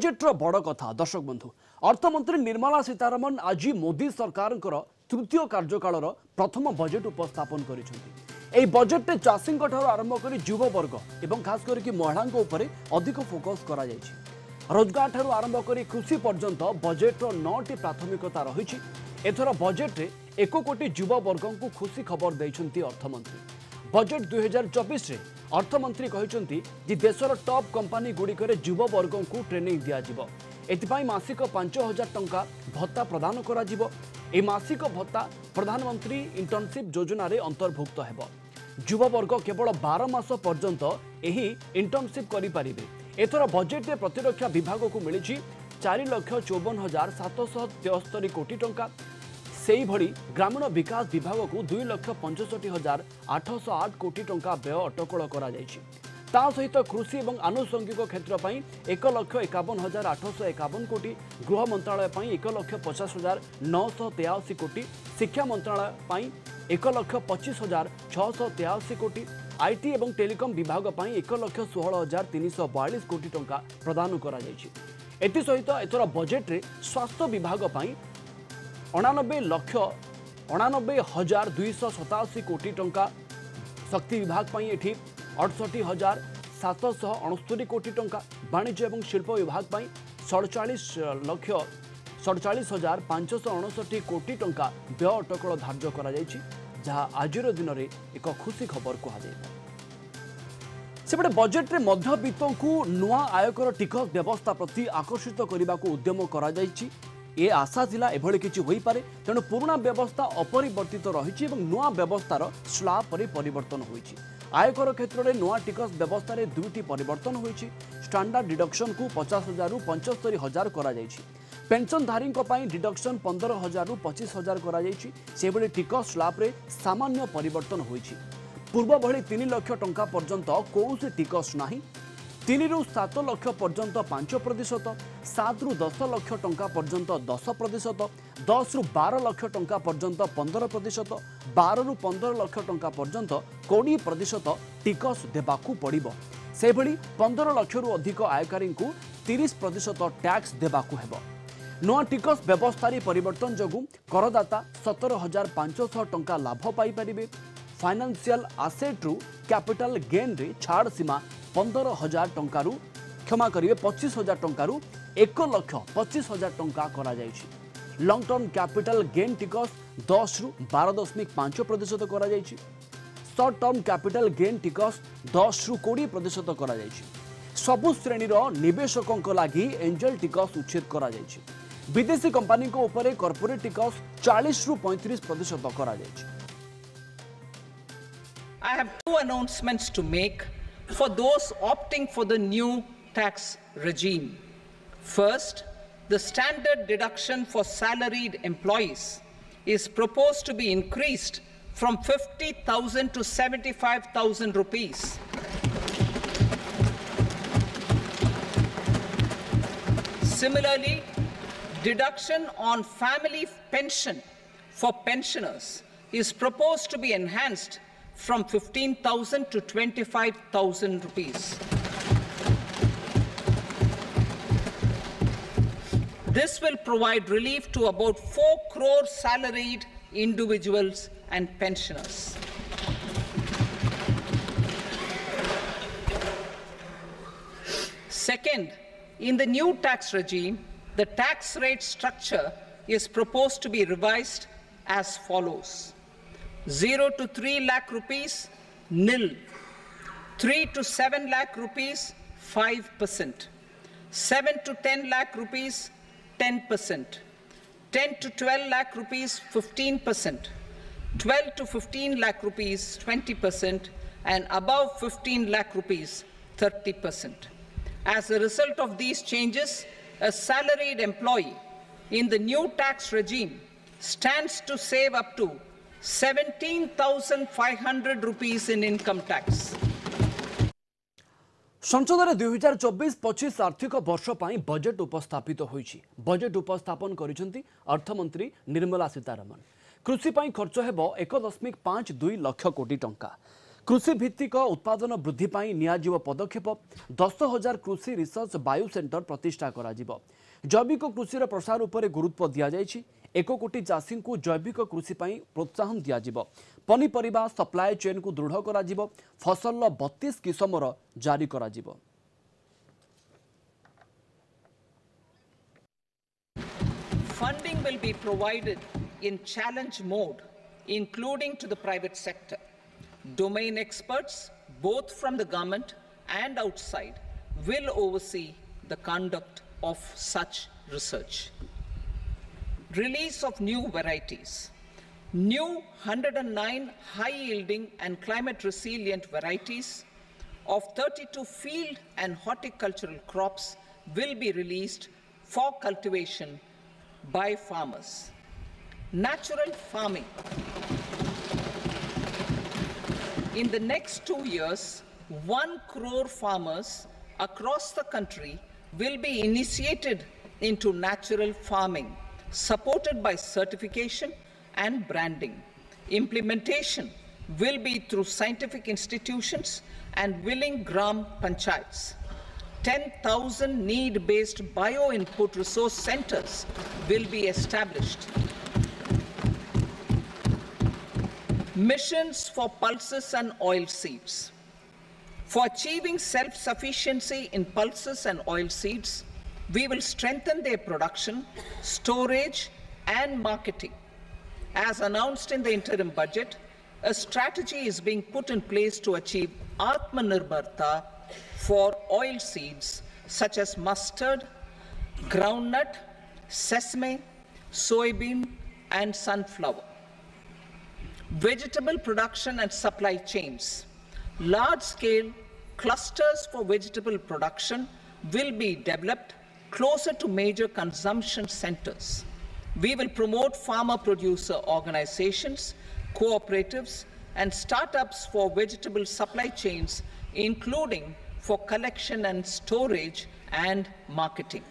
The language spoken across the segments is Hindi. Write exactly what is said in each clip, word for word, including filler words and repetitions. बजेट्र बड़ कथा दर्शक बंधु अर्थमंत्री निर्मला सीतारमण आज मोदी सरकार तृतीय कार्यकाल प्रथम बजेट उपस्थापन कर बजेटे चाषी आरंभ कर युववर्ग और खास करके महिला अधिक फोकस कर रोजगार ठार आरंभ कर कृषि पर्यंत बजेट्र नौटी प्राथमिकता रही। एथर बजेट्रे एक कोटी युववर्ग को खुशी खबर देइछन्ती अर्थमंत्री। बजेट दुई हजार चौबीस अर्थमंत्री कहते जे देशर टॉप कंपनी गुड़िकर युववर्ग को ट्रेनिंग दिजाव एपाई मासिक पांच हजार टंका भत्ता प्रदान करा जिवो। ए मासिक भत्ता प्रधानमंत्री इंटर्नशिप योजना रे अंतर्भुक्त हेब। युववर्ग केवल बारह मास पर्यंत एही इंटर्नशिप करि पारिबे। एथर बजेटे प्रतिरक्षा विभाग को मिली चार लक्ष चौवन हजार सातश तेस्तरी कोटी टंका। सेहीभଳି ग्रामीण विकास विभाग को दुई लक्ष पंचष्टि हजार आठश आठ कोटी टंका व्यय अटकल कराଯାଇଛି। ता सहित कृषि और आनुषंगिक क्षेत्र पर एक लक्ष एकावन हजार आठश एकावन कोटी, गृह मंत्रालय एक लक्ष पचास हजार नौश तेयाशी कोटी, शिक्षा मंत्रालय एक लक्ष पचीस हजार छःश तेयाशी कोटी, आईटी और टेलीकॉम विभाग पर एक लक्ष षोह हजार तीन सौ बयालीस कोटी टंका प्रदान करसहित एथर बजेट्रे स्वास्थ्य विभाग पर अणानबे लक्ष अणानबे हजार दुईश सताशी कोटी टंका, शक्ति विभाग पर अड़सठी हजार सातश अणस्तरी कोटी टंका, वाणिज्य और शिल्प विभाग पर सड़चाश लक्ष सड़चाश हजार पांचश अणसठी कोटी टंका व्यय अटकल धार्य कर जहाँ आज दिन में एक खुशी खबर कहपटे बजेट्रे मध्यवित्त को नुआ आयकर टिकस व्यवस्था प्रति आकर्षित करने को उद्यम कर आशा थिला एभली किछि होई पारे। तेणु पुराना व्यवस्था अपरिवर्तित रही नुआ व्यवस्थार स्लाब परिवर्तन होइछि। आयकर क्षेत्र में नुआ टिकस व्यवस्था रे दुईटी परिवर्तन होइछि। स्टैंडर्ड डिडक्शन को पचास हजार रु पंचस्तरी हजार करा जाइछि। पेंशनधारी डिडक्शन पंद्रह हजार रु पचीस हजार करा जाइछि। सेबळे टिकस स्लाब रे सामान्य परिवर्तन होइछि। पूर्व भली तीन लाख टंका पर्यंत कोनसे टिकस नाही। तीन रु सात लक्ष पर्यंत पांच प्रतिशत, सात रु दस लक्ष टंका पर्यंत दस प्रतिशत, दस रु बार लक्ष टंका पर्यंत पंदर प्रतिशत, बार रु पंदर लक्ष टंका पर्यंत कोड़े प्रतिशत टिकस देवाकू पड़िबो। से भली पंदर लक्ष रु अधिक आयकारी को तीस प्रतिशत टैक्स देवाकू हेबो। नवा टिकस व्यवस्था परिवर्तन जगु करदाता सतर हजार पांचश टंका लाभ पाई परिबे। फाइनेंशियल आसेट रु कैपिटल गेन रे छाड़ सीमा पंदर हजार टंका रु क्षमा करेंगे पचीस हजार टंका रु एक लक्ष पचीस हजार टंका करा जाइछि। लंग टर्म कैपिटल गेन टिकस दस रु बारह दशमिक पांच प्रतिशत करा जाइछि। शॉर्ट टर्म कैपिटल गेन टिकस दस रु कोड़ी प्रतिशत करा जाइछि। सबु श्रेणीर निवेशकों लगी एंजल टिकस उच्छेद करा जाइछि। विदेशी कंपनी को ऊपर कॉर्पोरेट टिकस चालीस रु पैंतीस प्रतिशत करा जाइछि। I have two announcements to make for those opting for the new tax regime. First, the standard deduction for salaried employees is proposed to be increased from fifty thousand to seventy-five thousand rupees. Similarly, deduction on family pension for pensioners is proposed to be enhanced from fifteen thousand to twenty-five thousand rupees. This will provide relief to about four crore salaried individuals and pensioners. Second, in the new tax regime, the tax rate structure is proposed to be revised as follows. zero to three lakh rupees, nil. three to seven lakh rupees, five percent. seven to ten lakh rupees, ten percent. ten to twelve lakh rupees, fifteen percent. twelve to fifteen lakh rupees, twenty percent. And above fifteen lakh rupees, thirty percent. As a result of these changes, a salaried employee in the new tax regime stands to save up to seventeen thousand five hundred rupees in income tax. संसद दुई हजार चौबीस पचीस आर्थिक वर्ष पर बजेट उपस्थापित होइछि। बजेट उपस्थापन करिसेंती अर्थमंत्री निर्मला सीतारमण। कृषि पर खर्च हेब एक दशमिक पांच दुई लक्ष कोटी टंका। कृषि भित्तिक उत्पादन वृद्धि पाई नियाजिव पदक्षेप दस हजार कृषि रिसर्च बायो सेंटर प्रतिष्ठा कराजिव। जैविक कृषि प्रसार उपरे गुरुत्व दिया जायछि। एक कोटी चाषी को जैविक कृषि प्रोत्साहन दियाजिव। पनीपरिबा सप्लाय चेन को दृढ़ कराजिव। फसल बत्तीस किसमर जारी कराजिव। Funding will be provided in challenge mode, including to the private sector. Domain experts, both from the government and outside, will oversee the conduct of such research. Release of new varieties. New one hundred nine high-yielding and climate-resilient varieties of thirty-two field and horticultural crops will be released for cultivation by farmers. Natural farming. In the next two years, one crore farmers across the country will be initiated into natural farming, supported by certification and branding. Implementation will be through scientific institutions and willing gram panchayats. ten thousand need-based bio-input resource centers will be established. Missions for pulses and oilseeds. For achieving self-sufficiency in pulses and oilseeds, we will strengthen their production, storage, and marketing. As announced in the interim budget, a strategy is being put in place to achieve Atmanirbharta for oil seeds such as mustard, groundnut, sesame, soybean, and sunflower. Vegetable production and supply chains. Large-scale clusters for vegetable production will be developed closer to major consumption centers. We will promote farmer-producer organizations, cooperatives, and startups for vegetable supply chains, including for collection and storage and marketing.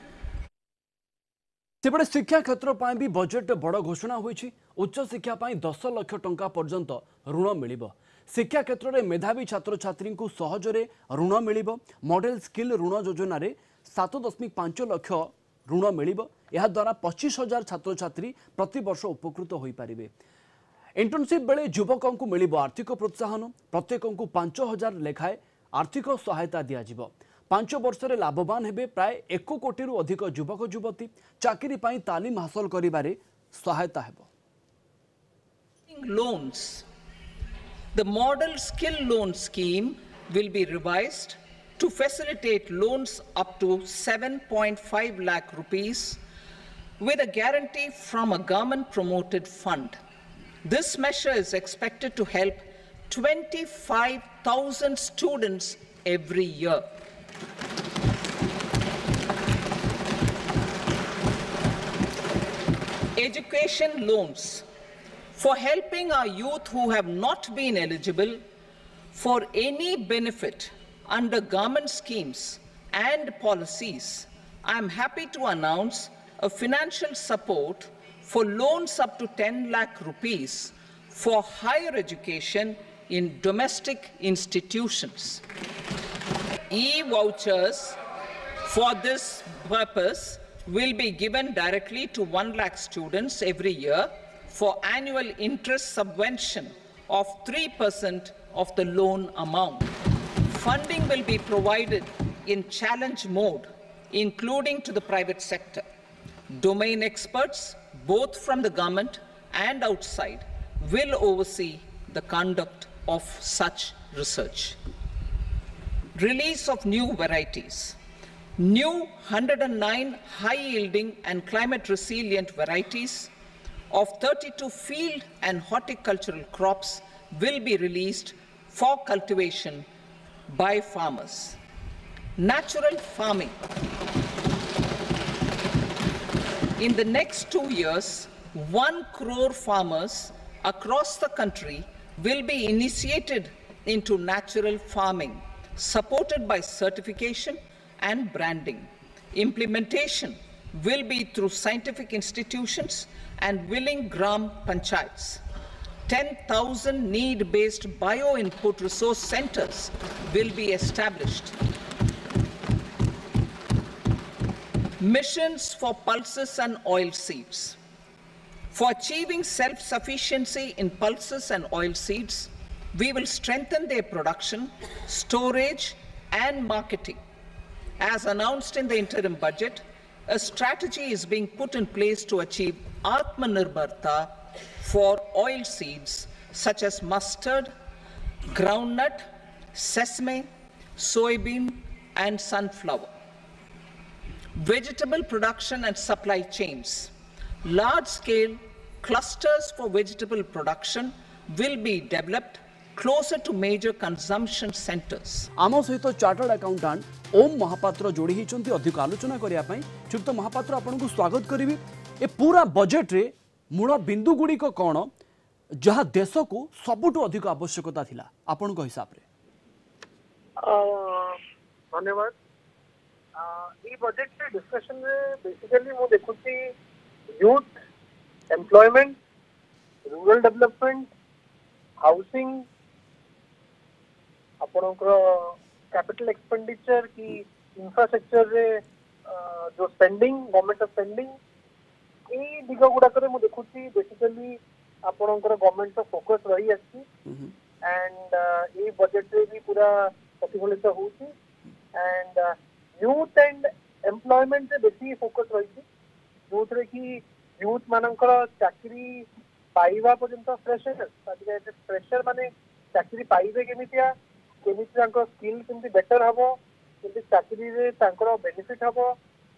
सेपटे शिक्षा क्षेत्र पर भी बजेट बड़ घोषणा होइछि। उच्च शिक्षा पर दस लाख टंका पर्यंत ऋण मिलिबो। शिक्षा क्षेत्र में मेधावी छात्र छात्री को सहजरे ऋण मिलिबो। मॉडल स्किल ऋण योजना रे सात दशमिक पांच लाख ऋण मिलिबो। यह द्वारा पच्चीस हजार छात्र छात्री प्रति वर्ष उपकृत हो पारिबे। इंटर्नशिप बेले युवकों को मिलिबो आर्थिक प्रोत्साहन। प्रत्येक को पांच हजार लेखाएं आर्थिक सहायता दियाजिव। पांच वर्ष रे लाभवान हेबे प्राय एक कोटी रु अधिक युवक युवती। चाकरी पाई तालीम हासिल करिबारे सहायता हेबो। Loans the model skill loan scheme will be revised to facilitate loans up to seven point five lakh rupees with a guarantee from a government promoted fund. This measure is expected to help twenty-five thousand students every year. Education loans. For helping our youth who have not been eligible for any benefit under government schemes and policies, I am happy to announce a financial support for loans up to ten lakh rupees for higher education in domestic institutions. E-vouchers for this purpose will be given directly to one lakh students every year for annual interest subvention of three percent of the loan amount. Funding will be provided in challenge mode, including to the private sector. Domain experts, both from the government and outside, will oversee the conduct of such research. Release of new varieties. New one hundred nine high-yielding and climate-resilient varieties of thirty-two field and horticultural crops will be released for cultivation by farmers. Natural farming. In the next two years, one crore farmers across the country will be initiated into natural farming, supported by certification and branding. Implementation will be through scientific institutions and willing gram panchayats. ten thousand need-based bio-input resource centers will be established. Missions for pulses and oilseeds. For achieving self-sufficiency in pulses and oilseeds, we will strengthen their production, storage, and marketing. As announced in the interim budget, a strategy is being put in place to achieve Atmanirbharta for oil seeds such as mustard, groundnut, sesame, soybean, and sunflower. Vegetable production and supply chains. Large-scale clusters for vegetable production will be developed closer to major consumption centers. आम सहित चार्टर्ड अकाउंटेंट ओम महापात्र जोड़ी होती अधिक आलोचना करने श्रीयुक्त महापात्र आपको स्वागत करी। ए पूरा बजेट रे मूल बिंदु गुड़िक कौन जहाँ देश को सबुठू अधिक आवश्यकता थी आपण हिसाब से? धन्यवाद। ये बजेट डिस्कशन बेसिकली मु देखुची youth employment, rural development, housing, आपण कैपिटल एक्सपेंडिचर की इंफ्रास्ट्रक्चर रे जो स्पेंडिंग गवर्नमेंट स्पेंडिंग ये दिग गुड़ाक देखुची बेसिकली आपण गवर्नमेंट फोकस रही आसी एंड ये बजेट रे भी पूरा प्रतिफलित होउची एंड यूथ एंड एम्प्लॉयमेंट बेसी फोकस रही यूथ रे कि यूथ मानकर चाकरी पाइबा पर्यंत फ्रेशर आज फ्रेशर माने चाकरी पाइबे केमितिया स्किल के बेटर हम कि चाकरी बेनिफिट हम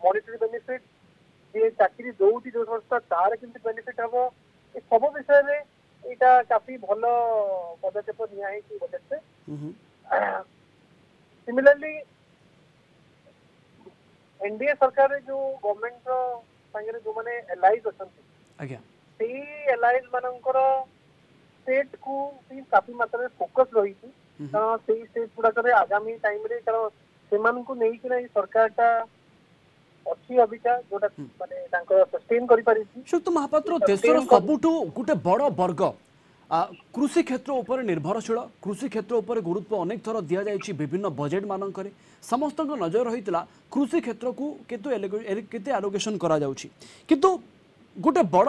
मॉनिटरी बेनिफिट ये चाकरी दौटी जो संस्था तार के बेनिफिट हम ये सब विषय में यहाँ काफी भल पदक्षेप निजी बजेट से। सिमिलरली एनडीए सरकार जो गवर्नमेंट संगे जो मैंने एलाइज अच्छा से एलाइज मानकर स्टेट को भी काफी मात्रा फोकस रही से स्टेट गुड़ाक आगामी टाइम रे कारण से नहीं कि सरकार टा अच्छी अबिका जोटा माने तांको सस्टेन करि परिछि। श्रीयुक्त महापात्र देशर सबुठो गुटे बड़ वर्ग कृषि क्षेत्र उपर निर्भरशील कृषि क्षेत्र उपर गुरुत्व अनेक थर दिया जाइछि विभिन्न बजेट मानक रे समस्त नजर रहितला कृषि क्षेत्र को केते एलोकेशन करा जाउछि किंतु गुटे बड़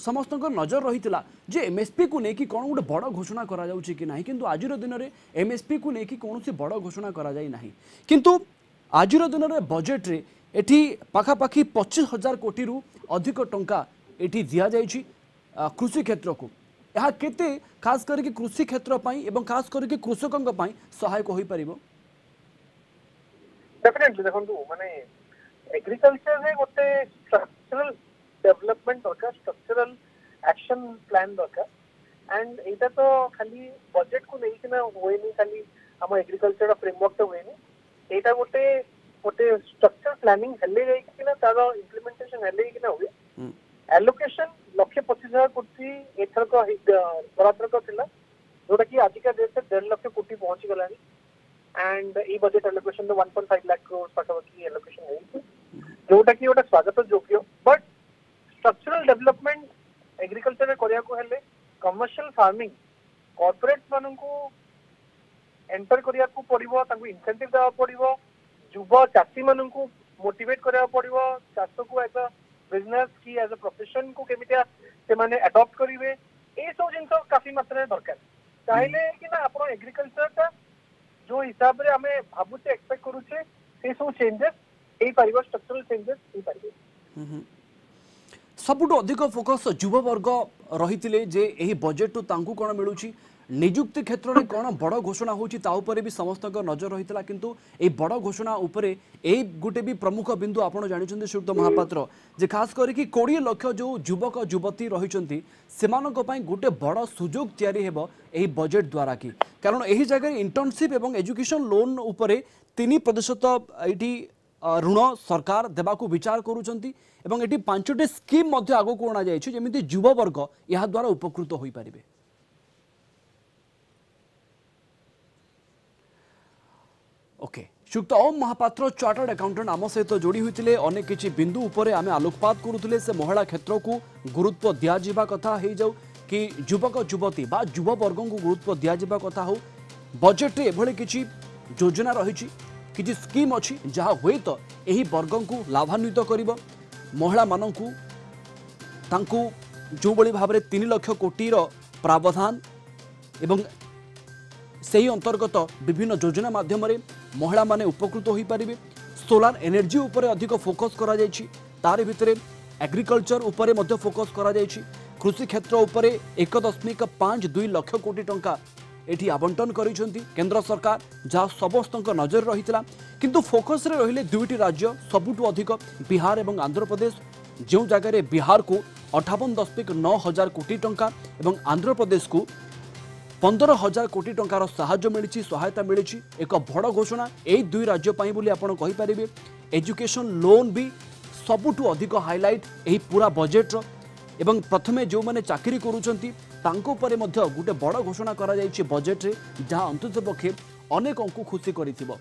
समस्त नजर रही था जे एमएसपी को लेकिन कौन गोटे बड़ घोषणा करा जाउछि कि नाही किंतु आज दिन में एमएसपी को लेकिन कौन बड़ घोषणा करा जाई नाही किंतु आज दिन में बजेट रे एठी पाखापाखी पच्चीस हजार कोटी रु अधिक टंका एठी दिया जाइछि कृषि क्षेत्र को। यह केते खास करके कृषि क्षेत्र पई एवं खास करके कृषकक पई सहायक होई परिबो? डेफिनेटली देखंतु माने एग्रीकल्चर रे गोटे स्ट्रक्चरल डेवलपमेंट दरकार स्ट्रक्चरल एक्शन प्लान दरकार एंड एटा तो खाली बजेट को नहीं किना होएनी खाली हम एग्रीकल्चर फ्रेमवर्क तो होएनी एटा गोटे गोटे स्ट्रक्चर प्लानिंग हल्ले जाई किना तारो इंप्लीमेंटेशन हल्ले किना होए एलोकेशन लक्ष पच्चीस हजार कोटी एथर को बराबर को थिला जोटा कि आजिका डेट से डेढ़ लक्ष कोटी पहुंची गलानी एंड ई बजेट एलोकेशन तो one point five lakh crore पाखापाखी एलोकेशन होई जोटा कि गोटे स्वागत योग्य बट स्ट्रक्चरल डेवलपमेंट एग्रीकल्चर में करिया को हेले कमर्शियल फार्मिंग कॉर्पोरेट मानन को एंटर करिया को पड़िबो तांको इंसेंटिव देवा पड़िबो युवा चासी मानन को मोटिवेट करिया पड़िबो चासो को एज अ बिजनेस की एज अ प्रोफेशन को केमितिया से माने अडॉप्ट करिवे ए सब जिनका काफी मात्रा में दरकार चाहिले कि ना आपण एग्रीकल्चर का जो हिसाब रे हमें भाबुते एक्सपेक्ट करूछे से सब चेंजेस ए परिवार स्ट्रक्चरल चेंजेस ए परिवार सबुठू अधिक फोकस युववर्ग रही जे यही बजेट टू तांकु कौन मिलूँ निजुक्ति क्षेत्र में कौन बड़ घोषणा होता भी समस्त नजर रही है किंतु ये बड़ घोषणा उपर यही गोटे भी प्रमुख बिंदु आपड़ जानी श्रीयुक्त महापात्र जे खास करके कोड़े लक्ष जो युवक युवती रही से गोटे बड़ सुजोग या बजेट द्वारा कि कारण यही जगह इंटर्नशिप एवं एजुकेशन लोन उपर तीन प्रतिशत ये ऋण सरकार देवा विचार करुँच पांचटी स्कीम आग को अणा जामी युववर्ग या द्वारा उपकृत हो पारे। ओके श्रीयुक्त ओम महापात्र चार्टर्ड अकाउंटेंट आम सहित तो जोड़ी होते अनेक किसी बिंदु आम आलोकपात करुले से महिला क्षेत्र को गुरुत्व दिजा कथा हो जाऊ कि युवक युवती बा युववर्ग को गुरुत्व दिजा कथा हो बजेट एभली किसी योजना रही किसी स्कीम अच्छी जहाँ हूँ तो यही वर्ग को लाभान्वित कर महिला मानू जो भाव में तीन लाख कोटीर प्रावधान एवं से ही अंतर्गत विभिन्न योजना मध्यम महिला माने उपकृत हो पारे। सोलार एनर्जी उपरे अधिक फोकस करा जायछि, तार भितर एग्रीकल्चर उपरे मध्य फोकस करा जायछि। कृषि क्षेत्र उपरे एक दशमिक पाँच दुई लाख कोटी टंका एठी आवंटन करिसेंती केंद्र सरकार, जहाँ समस्त नजर रही है। किंतु फोकस रे रहिले दुईटी राज्य सबुठू अधिक बिहार एवं आंध्र प्रदेश, जो जगह बिहार को अठावन दशमिक नौ हजार कोटी टंका एवं आंध्र प्रदेश को पंदर हजार कोटी टंकार साहाय्य मिली सहायता मिली। एक बड़ घोषणा यही दुई राज्य बोली आपण कहि परिबे। एजुकेशन लोन भी सबुठू अधिक हाइलाइट यही पूरा बजेट एवं प्रथमे जो मैंने चाकरी करूछंती तांको परे मध्य गोटे बड़ घोषणा करा जायछि बजेट रे, जहाँ अंततः पक्षे अनेक अंकु खुशी करिथिबो।